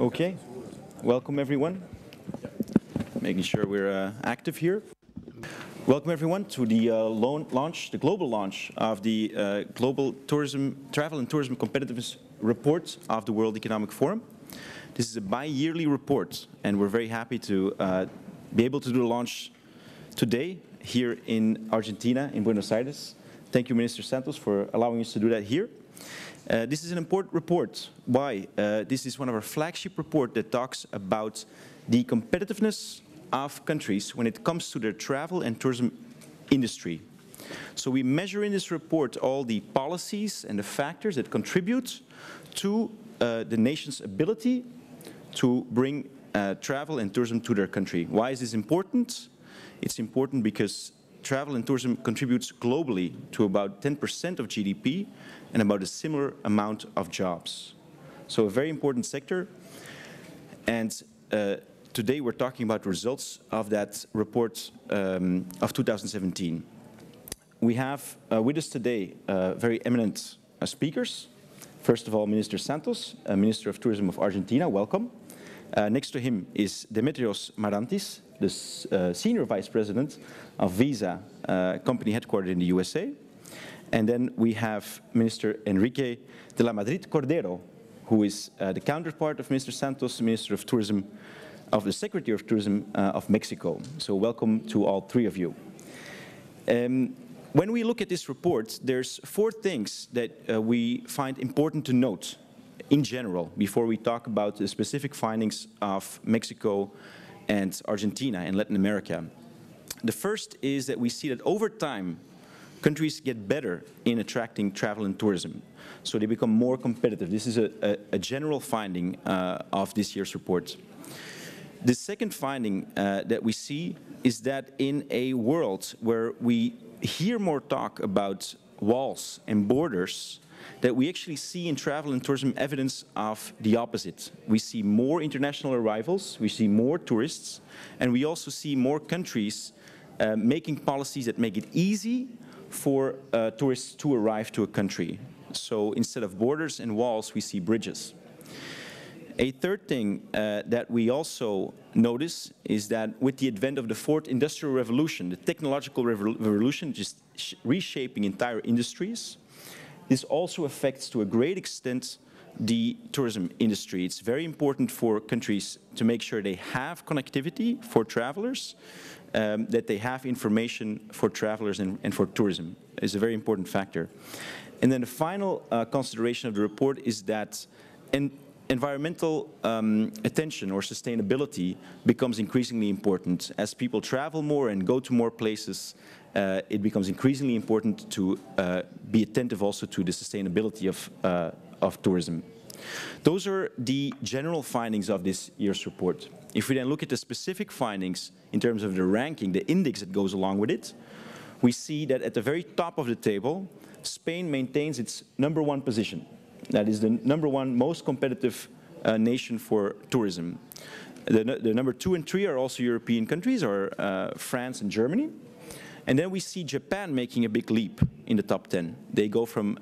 Okay, welcome everyone. Making sure we're active here. Welcome everyone to the global launch of the Global Travel and Tourism Competitiveness Report of the World Economic Forum. This is a bi-yearly report, and we're very happy to be able to do the launch today here in Argentina, in Buenos Aires. Thank you, Minister Santos, for allowing us to do that here. This is an important report. Why? This is one of our flagship reports that talks about the competitiveness of countries when it comes to their travel and tourism industry. So we measure in this report all the policies and the factors that contribute to the nation's ability to bring travel and tourism to their country. Why is this important? It's important because travel and tourism contributes globally to about 10% of GDP and about a similar amount of jobs. So a very important sector. And today we're talking about results of that report of 2017. We have with us today very eminent speakers. First of all, Minister Santos, Minister of Tourism of Argentina, welcome. Next to him is Demetrios Marantis, the Senior Vice President of Visa, company headquartered in the USA. And then we have Minister Enrique de la Madrid Cordero, who is the counterpart of Mr. Santos, Minister of Tourism, of the Secretary of Tourism of Mexico. So welcome to all three of you. When we look at this report, there's four things that we find important to note in general before we talk about the specific findings of Mexico and Argentina and Latin America. The first is that we see that over time, countries get better in attracting travel and tourism. So they become more competitive. This is a general finding of this year's report. The second finding that we see is that in a world where we hear more talk about walls and borders, that we actually see in travel and tourism evidence of the opposite. We see more international arrivals, we see more tourists, and we also see more countries making policies that make it easy for tourists to arrive to a country. So instead of borders and walls, we see bridges. A third thing that we also notice is that with the advent of the fourth industrial revolution, the technological revolution just reshaping entire industries, this also affects to a great extent the tourism industry. It's very important for countries to make sure they have connectivity for travelers, that they have information for travelers and for tourism. It's a very important factor. And then the final consideration of the report is that environmental attention or sustainability becomes increasingly important. As people travel more and go to more places, it becomes increasingly important to be attentive also to the sustainability of tourism. Those are the general findings of this year's report. If we then look at the specific findings in terms of the ranking, the index that goes along with it, we see that at the very top of the table, Spain maintains its #1 position. That is the #1 most competitive nation for tourism. The #2 and #3 are also European countries, or France and Germany. And then we see Japan making a big leap in the top 10. They go from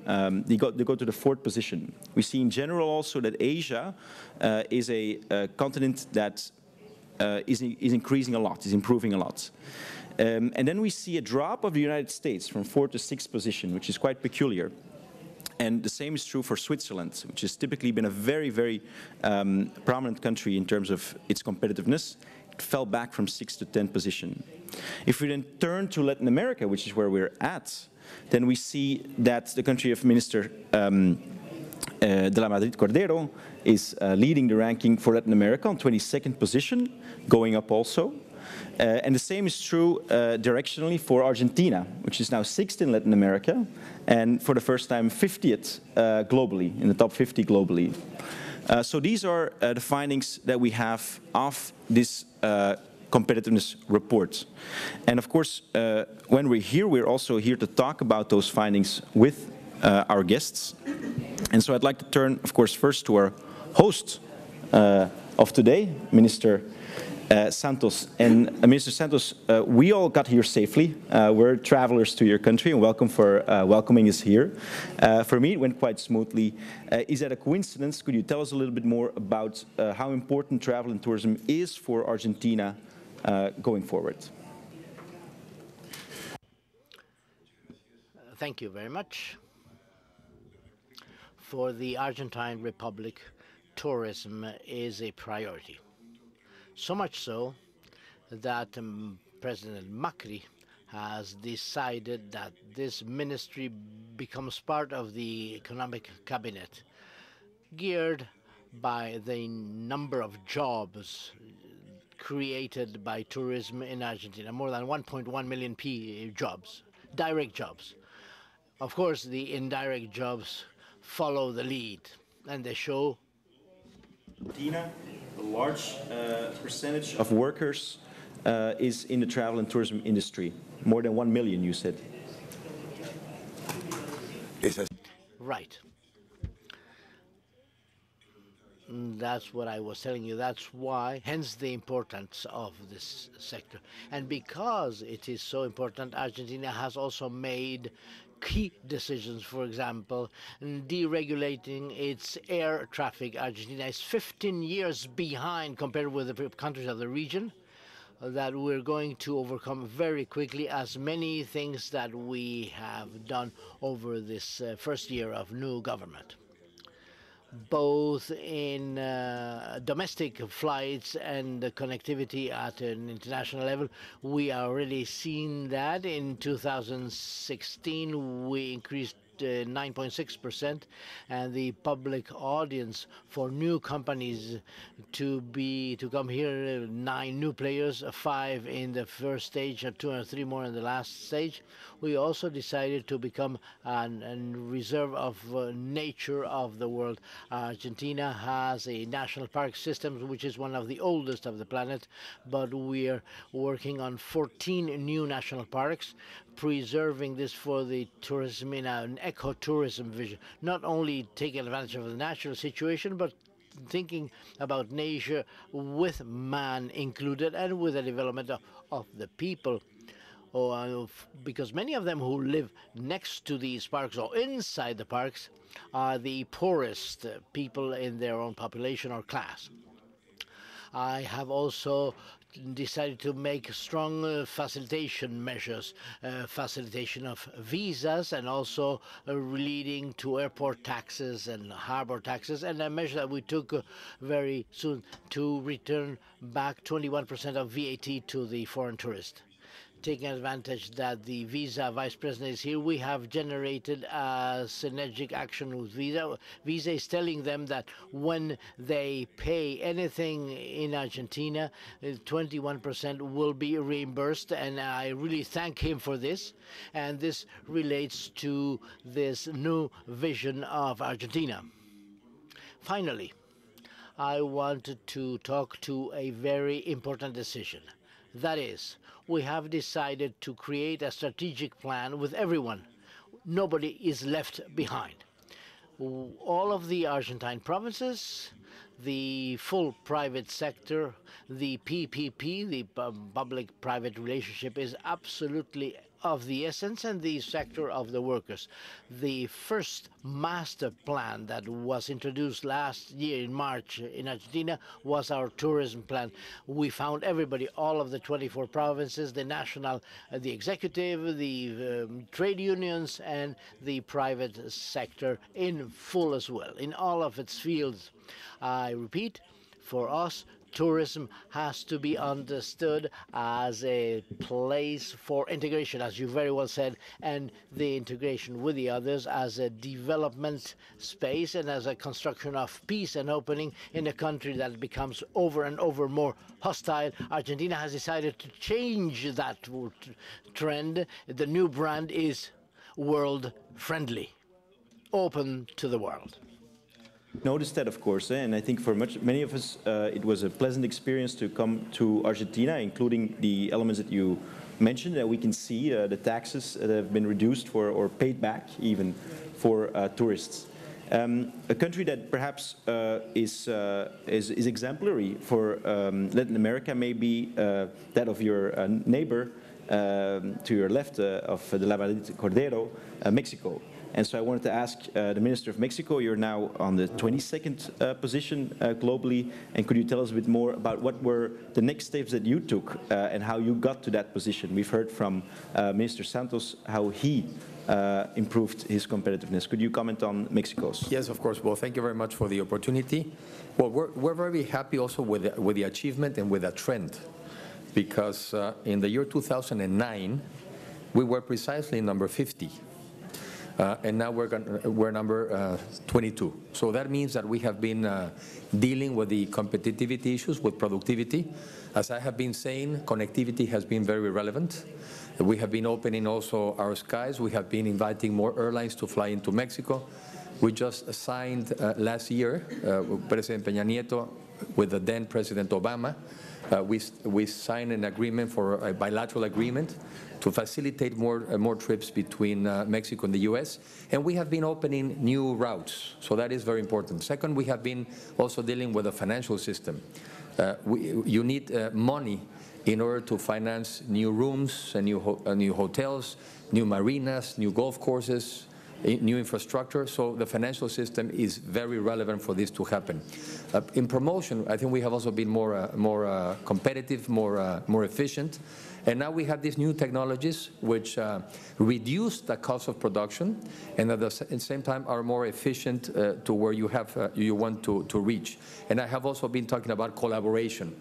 they go to the 4th position. We see in general also that Asia is a continent that is increasing a lot, is improving a lot. And then we see a drop of the United States from 4th to 6th position, which is quite peculiar. And the same is true for Switzerland, which has typically been a very, very prominent country in terms of its competitiveness. It fell back from 6th to 10th position. If we then turn to Latin America, which is where we're at, then we see that the country of Minister de la Madrid Cordero is leading the ranking for Latin America on 22nd position, going up also. And the same is true directionally for Argentina, which is now 6th in Latin America, and for the first time 50th globally, in the top 50 globally. So these are the findings that we have of this competitiveness report. And of course, when we're here, we're also here to talk about those findings with our guests. And so I'd like to turn, of course, first to our host of today, Minister Santos. And Minister Santos, we all got here safely. We're travelers to your country, and welcome for welcoming us here. For me, it went quite smoothly. Is that a coincidence? Could you tell us a little bit more about how important travel and tourism is for Argentina going forward? Thank you very much. For the Argentine Republic, tourism is a priority. So much so that President Macri has decided that this ministry becomes part of the economic cabinet, geared by the number of jobs created by tourism in Argentina, more than 1.1 million jobs, direct jobs. Of course, the indirect jobs follow the lead, and they show Argentina, a large percentage of workers is in the travel and tourism industry, more than 1 million, you said. Right. That's what I was telling you. That's why, hence the importance of this sector. And because it is so important, Argentina has also made key decisions, for example, deregulating its air traffic. Argentina is 15 years behind compared with the countries of the region that we're going to overcome very quickly, as many things that we have done over this first year of new government, both in domestic flights and the connectivity at an international level. We are already seeing that. In 2016, we increased 9.6%, and the public audience for new companies to come here, 9 new players, 5 in the first stage, 2 or 3 more in the last stage. We also decided to become an reserve of nature of the world. Argentina has a national park system which is one of the oldest of the planet, but we are working on 14 new national parks, preserving this for the tourism in an ecotourism vision, not only taking advantage of the natural situation, but thinking about nature with man included and with the development of the people. Because many of them who live next to these parks or inside the parks are the poorest people in their own population or class. I have also decided to make strong facilitation measures, facilitation of visas, and also leading to airport taxes and harbor taxes, and a measure that we took very soon to return back 21% of VAT to the foreign tourist. Taking advantage that the Visa Vice President is here, we have generated a synergic action with Visa. Visa is telling them that when they pay anything in Argentina, 21% will be reimbursed, and I really thank him for this. And this relates to this new vision of Argentina. Finally, I wanted to talk to a very important decision. That is, we have decided to create a strategic plan with everyone. Nobody is left behind. All of the Argentine provinces, the full private sector, the PPP, the public-private relationship, is absolutely of the essence, and the sector of the workers. The first master plan that was introduced last year in March in Argentina was our tourism plan. We found everybody, all of the 24 provinces, the national, the executive, the trade unions, and the private sector in full as well, in all of its fields. I repeat, for us, tourism has to be understood as a place for integration, as you very well said, and the integration with the others as a development space and as a construction of peace and opening in a country that becomes over and over more hostile. Argentina has decided to change that trend. The new brand is world-friendly, open to the world. Noticed that, of course, and I think for many of us it was a pleasant experience to come to Argentina, including the elements that you mentioned, that we can see the taxes that have been reduced for, or paid back even for tourists. A country that perhaps is exemplary for Latin America may be that of your neighbor to your left of de la Madrid Cordero, Mexico. And so I wanted to ask the Minister of Mexico, you're now on the 22nd position globally, and could you tell us a bit more about what were the next steps that you took and how you got to that position? We've heard from Minister Santos how he improved his competitiveness. Could you comment on Mexico's? Yes, of course. Well, thank you very much for the opportunity. Well, we're very happy also with the achievement and with the trend, because in the year 2009, we were precisely number 50. And now we're number 22. So that means that we have been dealing with the competitivity issues, with productivity. As I have been saying, connectivity has been very relevant. We have been opening also our skies. We have been inviting more airlines to fly into Mexico. We just signed last year, President Peña Nieto, with the then President Obama, we signed an agreement for a bilateral agreement to facilitate more trips between Mexico and the U.S. And we have been opening new routes, so that is very important. Second, we have been also dealing with the financial system. You need money in order to finance new rooms and new hotels, new marinas, new golf courses, new infrastructure, so the financial system is very relevant for this to happen. In promotion, I think we have also been more competitive, more efficient, and now we have these new technologies which reduce the cost of production and at the same time are more efficient to where you have you want to reach. And I have also been talking about collaboration.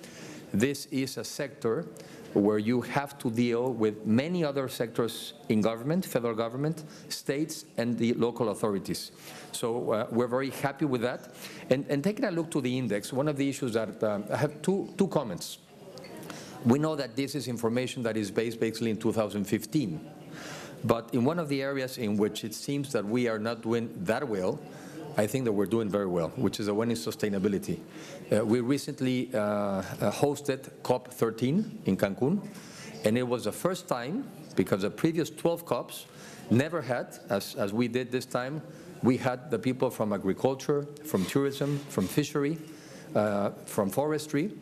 This is a sector where you have to deal with many other sectors in government, federal government, states, and the local authorities. So we're very happy with that. And taking a look to the index, one of the issues that I have two comments. We know that this is information that is based basically in 2015. But in one of the areas in which it seems that we are not doing that well, I think that we're doing very well, which is the one in sustainability. We recently hosted COP13 in Cancun, and it was the first time, because the previous 12 COPs never had, as we did this time, we had the people from agriculture, from tourism, from fishery, from forestry,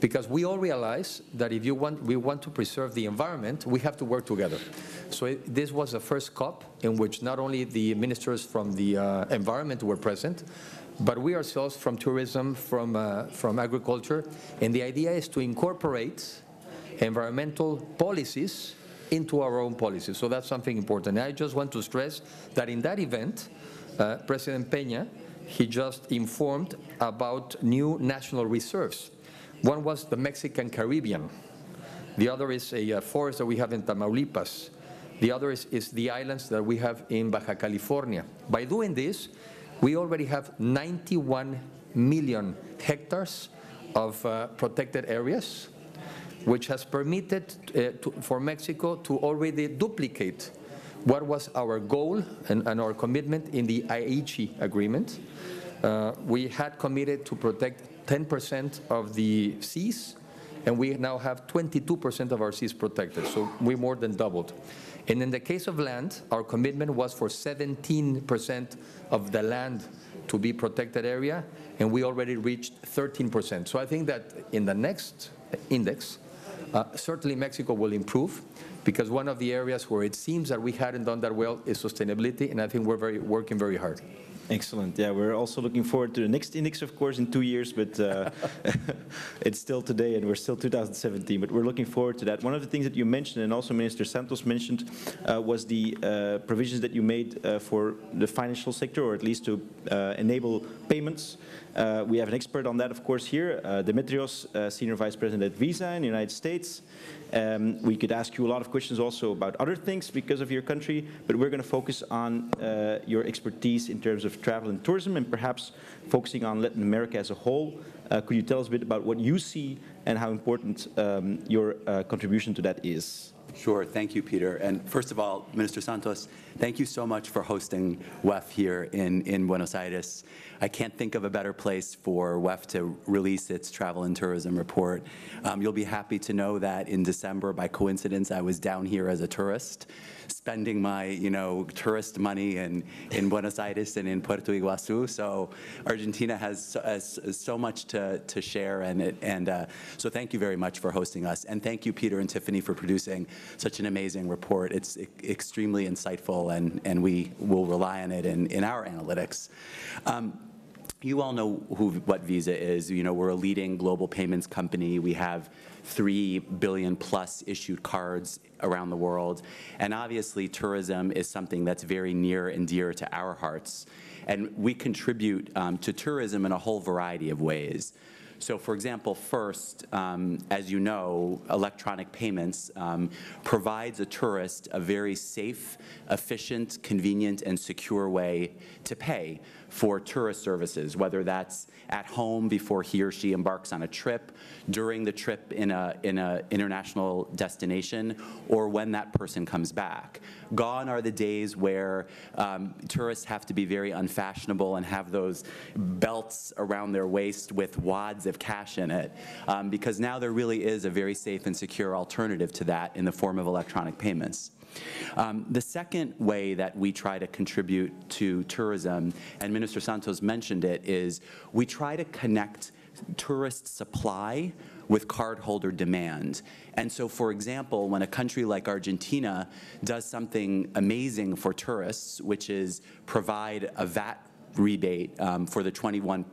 because we all realize that if we want to preserve the environment, we have to work together. So this was the first COP in which not only the ministers from the environment were present, but we ourselves from tourism, from agriculture, and the idea is to incorporate environmental policies into our own policies. So that's something important. I just want to stress that in that event, President Peña, he just informed about new national reserves. One was the Mexican Caribbean. The other is a forest that we have in Tamaulipas. The other is the islands that we have in Baja California. By doing this, we already have 91 million hectares of protected areas, which has permitted for Mexico to already duplicate what was our goal and our commitment in the Aichi agreement. We had committed to protect 10% of the seas, and we now have 22% of our seas protected, so we more than doubled. And in the case of land, our commitment was for 17% of the land to be protected area, and we already reached 13%. So I think that in the next index, certainly Mexico will improve, because one of the areas where it seems that we hadn't done that well is sustainability, and I think we're working very hard. Excellent. Yeah, we're also looking forward to the next index, of course, in 2 years, but it's still today and we're still 2017, but we're looking forward to that. One of the things that you mentioned, and also Minister Santos mentioned, was the provisions that you made for the financial sector, or at least to enable payments. We have an expert on that, of course, here, Demetrios, Senior Vice President at Visa in the United States. We could ask you a lot of questions also about other things because of your country, but we're going to focus on your expertise in terms of travel and tourism and perhaps focusing on Latin America as a whole. Could you tell us a bit about what you see and how important your contribution to that is? Sure. Thank you, Peter. And first of all, Minister Santos, thank you so much for hosting WEF here in Buenos Aires. I can't think of a better place for WEF to release its Travel and Tourism Report. You'll be happy to know that in December, by coincidence, I was down here as a tourist, spending my tourist money in Buenos Aires and in Puerto Iguazú. So Argentina has so much to share, and so thank you very much for hosting us. And thank you, Peter and Tiffany, for producing such an amazing report. It's extremely insightful, and we will rely on it in our analytics. You all know what Visa is. We're a leading global payments company. We have 3 billion-plus issued cards around the world. And obviously, tourism is something that's very near and dear to our hearts. And we contribute to tourism in a whole variety of ways. So, for example, first, as you know, electronic payments provides a tourist a very safe, efficient, convenient, and secure way to pay for tourist services, whether that's at home before he or she embarks on a trip, during the trip in an international destination, or when that person comes back. Gone are the days where tourists have to be very unfashionable and have those belts around their waist with wads of cash in it, because now there really is a very safe and secure alternative to that in the form of electronic payments. The second way that we try to contribute to tourism, and Minister Santos mentioned it, is we try to connect tourist supply with cardholder demand. And so, for example, when a country like Argentina does something amazing for tourists, which is provide a VAT rebate for the 21%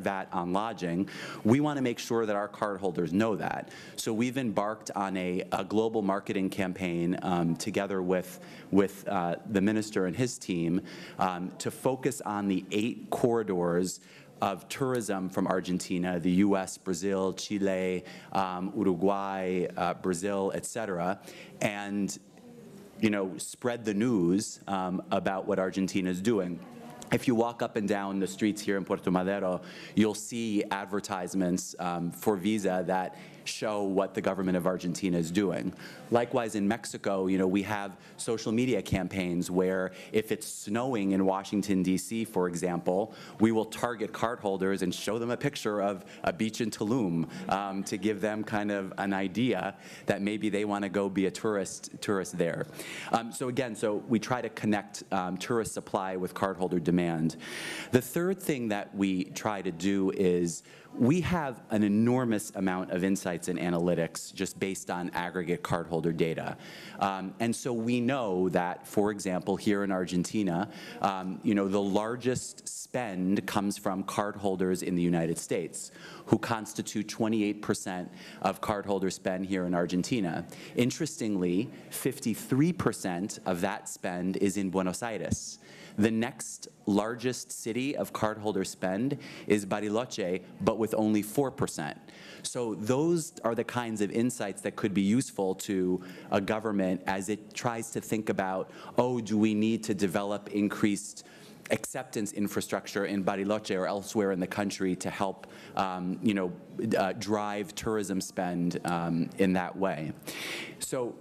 VAT on lodging, we want to make sure that our cardholders know that. So we've embarked on a global marketing campaign together with the minister and his team to focus on the 8 corridors of tourism from Argentina, the U.S., Brazil, Chile, Uruguay, Brazil, et cetera, and spread the news about what Argentina is doing. If you walk up and down the streets here in Puerto Madero, you'll see advertisements for Visa that show what the government of Argentina is doing. Likewise, in Mexico, we have social media campaigns where if it's snowing in Washington, D.C., for example, we will target cardholders and show them a picture of a beach in Tulum to give them kind of an idea that maybe they want to go be a tourist there. So we try to connect tourist supply with cardholder demand. The third thing that we try to do is we have an enormous amount of insights and analytics just based on aggregate cardholder data. And so we know that, for example, here in Argentina, the largest spend comes from cardholders in the United States, who constitute 28% of cardholder spend here in Argentina. Interestingly, 53% of that spend is in Buenos Aires. The next largest city of cardholder spend is Bariloche, but with only 4%. So those are the kinds of insights that could be useful to a government as it tries to think about, oh, do we need to develop increased acceptance infrastructure in Bariloche or elsewhere in the country to help drive tourism spend in that way. So.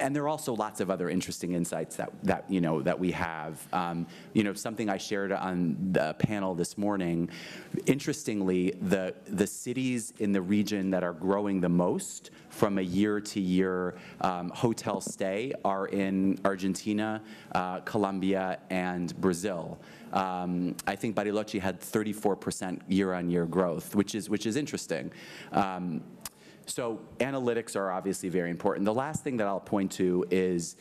And there are also lots of other interesting insights that we have. Something I shared on the panel this morning. Interestingly, the cities in the region that are growing the most from a year-to-year hotel stay are in Argentina, Colombia, and Brazil. I think Bariloche had 34% year-on-year growth, which is interesting. So analytics are obviously very important. The last thing that I'll point to is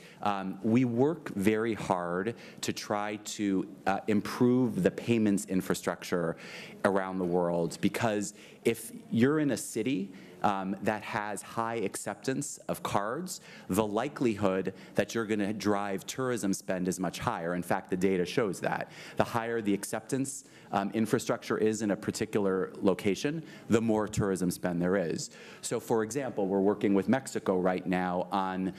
we work very hard to try to improve the payments infrastructure around the world, because if you're in a city that has high acceptance of cards, the likelihood that you're going to drive tourism spend is much higher. In fact, the data shows that. The higher the acceptance infrastructure is in a particular location, the more tourism spend there is. So, for example, we're working with Mexico right now on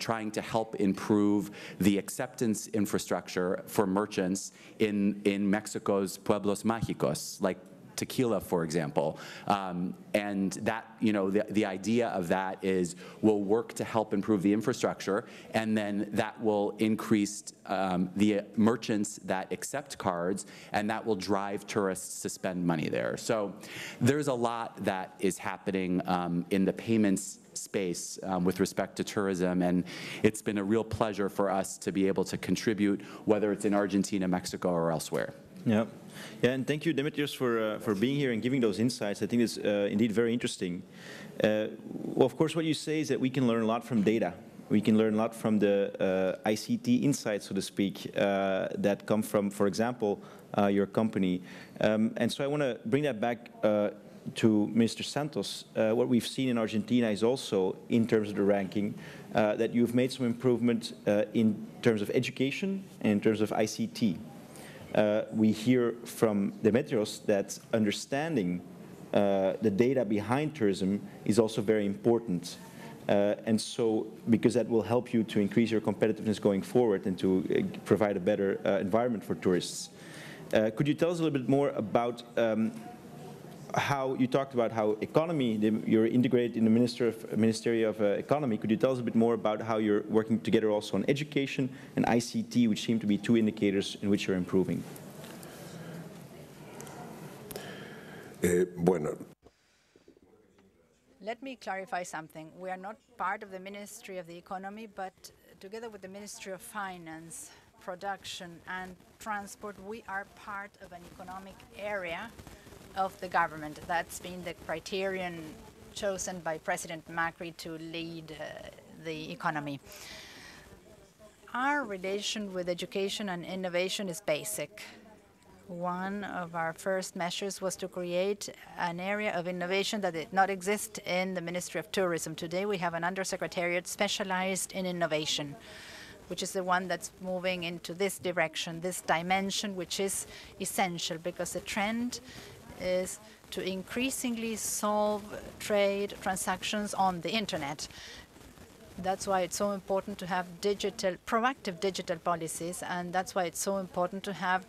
trying to help improve the acceptance infrastructure for merchants in Mexico's Pueblos Mágicos, like Tequila, for example. And that, you know, the idea of that is we'll work to help improve the infrastructure, and then that will increase the merchants that accept cards, and that will drive tourists to spend money there. So there's a lot that is happening in the payments space with respect to tourism, and it's been a real pleasure for us to be able to contribute, whether it's in Argentina, Mexico, or elsewhere. Yeah. Yeah, and thank you, Demetrios, for being here and giving those insights. I think it's indeed very interesting. Well, of course, what you say is that we can learn a lot from data. We can learn a lot from the ICT insights, so to speak, that come from, for example, your company. And so I want to bring that back to Mr. Santos. What we've seen in Argentina is also, in terms of the ranking, that you've made some improvement in terms of education and in terms of ICT. We hear from Demetrios that understanding the data behind tourism is also very important. And so, because that will help you to increase your competitiveness going forward and to provide a better environment for tourists. Could you tell us a little bit more about how you talked about how economy, you're integrated in the Ministry of Economy. Could you tell us a bit more about how you're working together also on education and ICT, which seem to be two indicators in which you're improving? Bueno. Let me clarify something. We are not part of the Ministry of the Economy, but together with the Ministry of Finance, Production, and Transport, we are part of an economic area of the government. That's been the criterion chosen by President Macri to lead the economy. Our relation with education and innovation is basic. One of our first measures was to create an area of innovation that did not exist in the Ministry of Tourism. Today we have an undersecretariat specialized in innovation, which is the one that's moving into this direction, this dimension, which is essential because the trend is to increasingly solve trade transactions on the internet. That's why it's so important to have digital, proactive digital policies, and that's why it's so important to have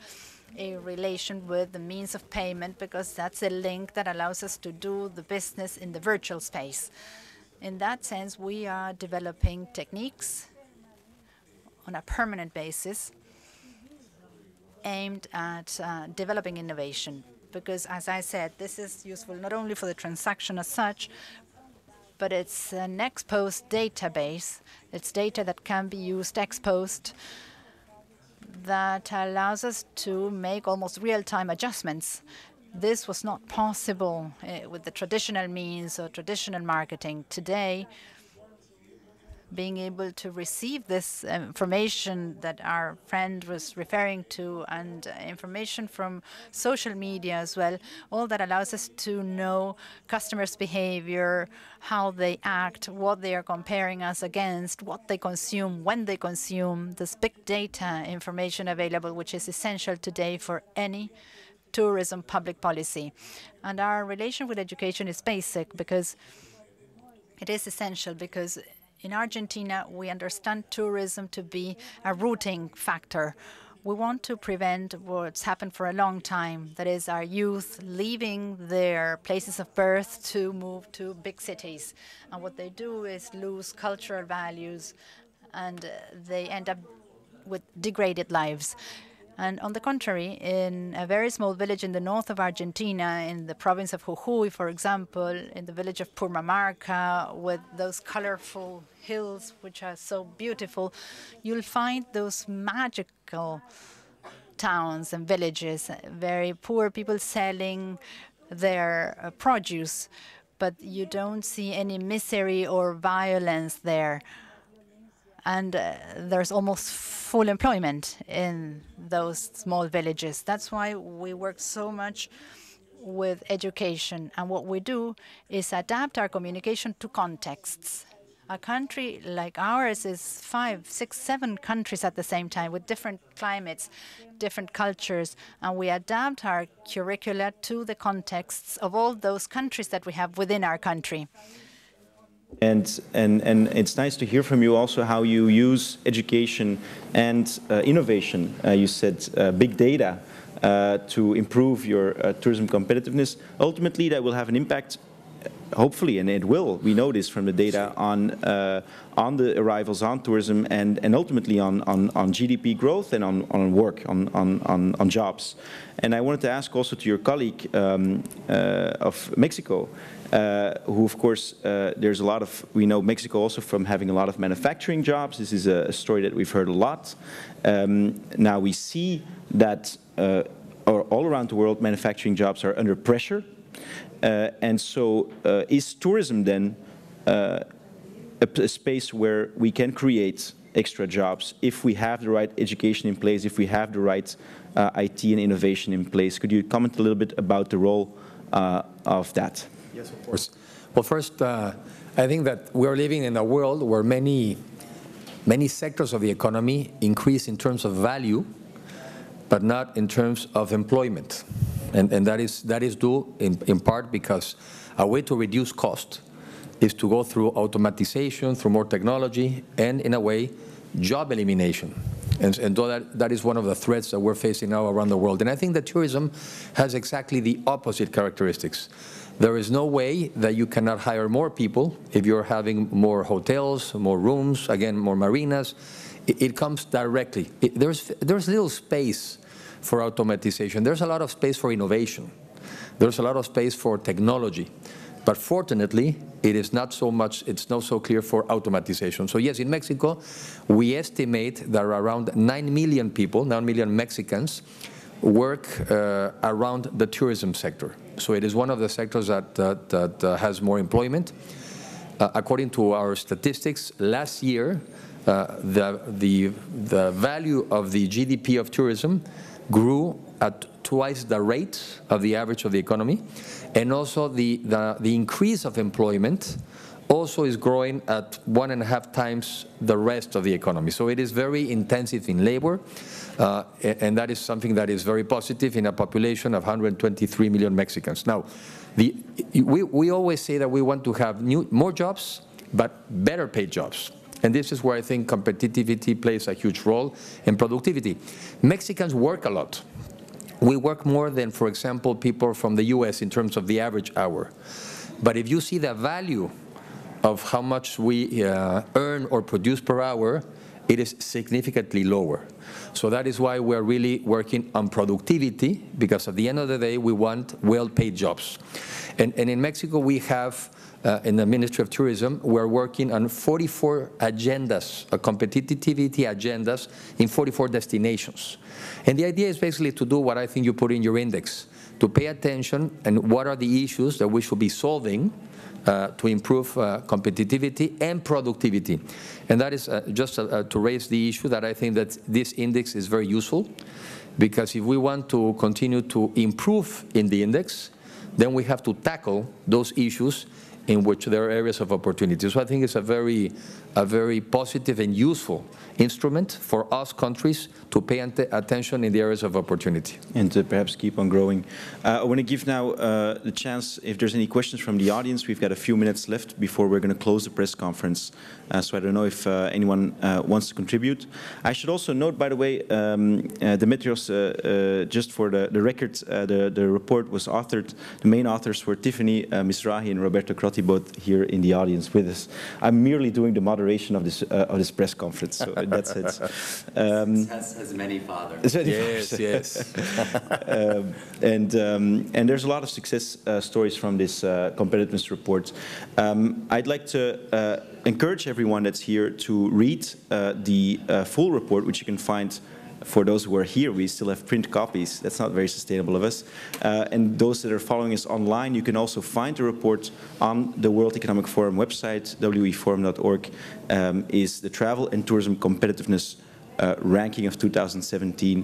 a relation with the means of payment, because that's a link that allows us to do the business in the virtual space. In that sense, we are developing techniques on a permanent basis aimed at developing innovation. Because, as I said, this is useful not only for the transaction as such, but it's an ex-post database. It's data that can be used ex-post that allows us to make almost real-time adjustments. This was not possible with the traditional means or traditional marketing. Today, being able to receive this information that our friend was referring to, and information from social media as well, all that allows us to know customers' behavior, how they act, what they are comparing us against, what they consume, when they consume, this big data information available, which is essential today for any tourism public policy. And our relation with education is basic because it is essential, because in Argentina, we understand tourism to be a rooting factor. We want to prevent what's happened for a long time, that is, our youth leaving their places of birth to move to big cities. And what they do is lose cultural values, and they end up with degraded lives. And on the contrary, in a very small village in the north of Argentina, in the province of Jujuy, for example, in the village of Purmamarca, with those colorful hills which are so beautiful, you'll find those magical towns and villages, very poor people selling their produce, but you don't see any misery or violence there. And there's almost full employment in those small villages. That's why we work so much with education. And what we do is adapt our communication to contexts. A country like ours is 5, 6, 7 countries at the same time, with different climates, different cultures, and we adapt our curricula to the contexts of all those countries that we have within our country. And it's nice to hear from you also how you use education and innovation. You said big data to improve your tourism competitiveness. Ultimately, that will have an impact, hopefully, and it will. We know this from the data on the arrivals, on tourism, and ultimately on GDP growth and on work, on jobs. And I wanted to ask also to your colleague of Mexico, who, of course, there's a lot of, we know Mexico also from having a lot of manufacturing jobs. This is a story that we've heard a lot. Now we see that all around the world, manufacturing jobs are under pressure. And so is tourism then a space where we can create extra jobs if we have the right education in place, if we have the right IT and innovation in place? Could you comment a little bit about the role of that? Yes, of course. Well, first, I think that we are living in a world where many sectors of the economy increase in terms of value, but not in terms of employment. And that is due in part because a way to reduce cost is to go through automatization, through more technology, and in a way, job elimination. And that is one of the threats that we're facing now around the world. And I think that tourism has exactly the opposite characteristics. There is no way that you cannot hire more people if you're having more hotels, more rooms, again, more marinas. It comes directly. There's little space for automatization. There's a lot of space for innovation. There's a lot of space for technology. But fortunately, it's not so clear for automatization. So yes, in Mexico, we estimate that around 9 million people, 9 million Mexicans, work around the tourism sector. So it is one of the sectors that has more employment. According to our statistics, last year, the value of the GDP of tourism grew at twice the rate of the average of the economy. And also the increase of employment also is growing at 1.5 times the rest of the economy. So it is very intensive in labor, and that is something that is very positive in a population of 123 million Mexicans. Now, we always say that we want to have more jobs, but better paid jobs. And this is where I think competitivity plays a huge role, and productivity. Mexicans work a lot. We work more than, for example, people from the US in terms of the average hour. But if you see the value of how much we earn or produce per hour, it is significantly lower. So that is why we're really working on productivity, because at the end of the day, we want well-paid jobs. And in Mexico, we have, in the Ministry of Tourism, we're working on 44 agendas, competitivity agendas in 44 destinations. And the idea is basically to do what I think you put in your index, to pay attention and what are the issues that we should be solving to improve competitivity and productivity. And that is just to raise the issue that I think that this index is very useful, because if we want to continue to improve in the index, then we have to tackle those issues in which there are areas of opportunity. So I think it's a very positive and useful instrument for us countries to pay attention in the areas of opportunity. And to perhaps keep on growing. I want to give now the chance, if there's any questions from the audience. We've got a few minutes left before we're going to close the press conference. So I don't know if anyone wants to contribute. I should also note, by the way, Demetrios, just for the record, the report was authored. The main authors were Tiffany Misrahi and Roberto Crotti, both here in the audience with us. I'm merely doing the moderation of this press conference, so in that sense. Has many fathers. Yes, yes. And there's a lot of success stories from this competitiveness report. I'd like to encourage everyone that's here to read the full report, which you can find. For those who are here, we still have print copies. That's not very sustainable of us. And those that are following us online, you can also find the report on the World Economic Forum website. weforum.org is the Travel and Tourism Competitiveness Ranking of 2017.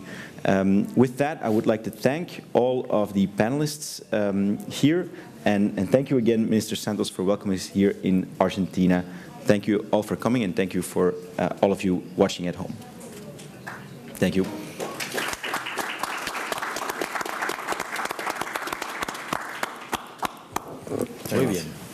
With that, I would like to thank all of the panelists here. And thank you again, Minister Santos, for welcoming us here in Argentina. Thank you all for coming, and thank you for all of you watching at home. Thank you. Muy bien.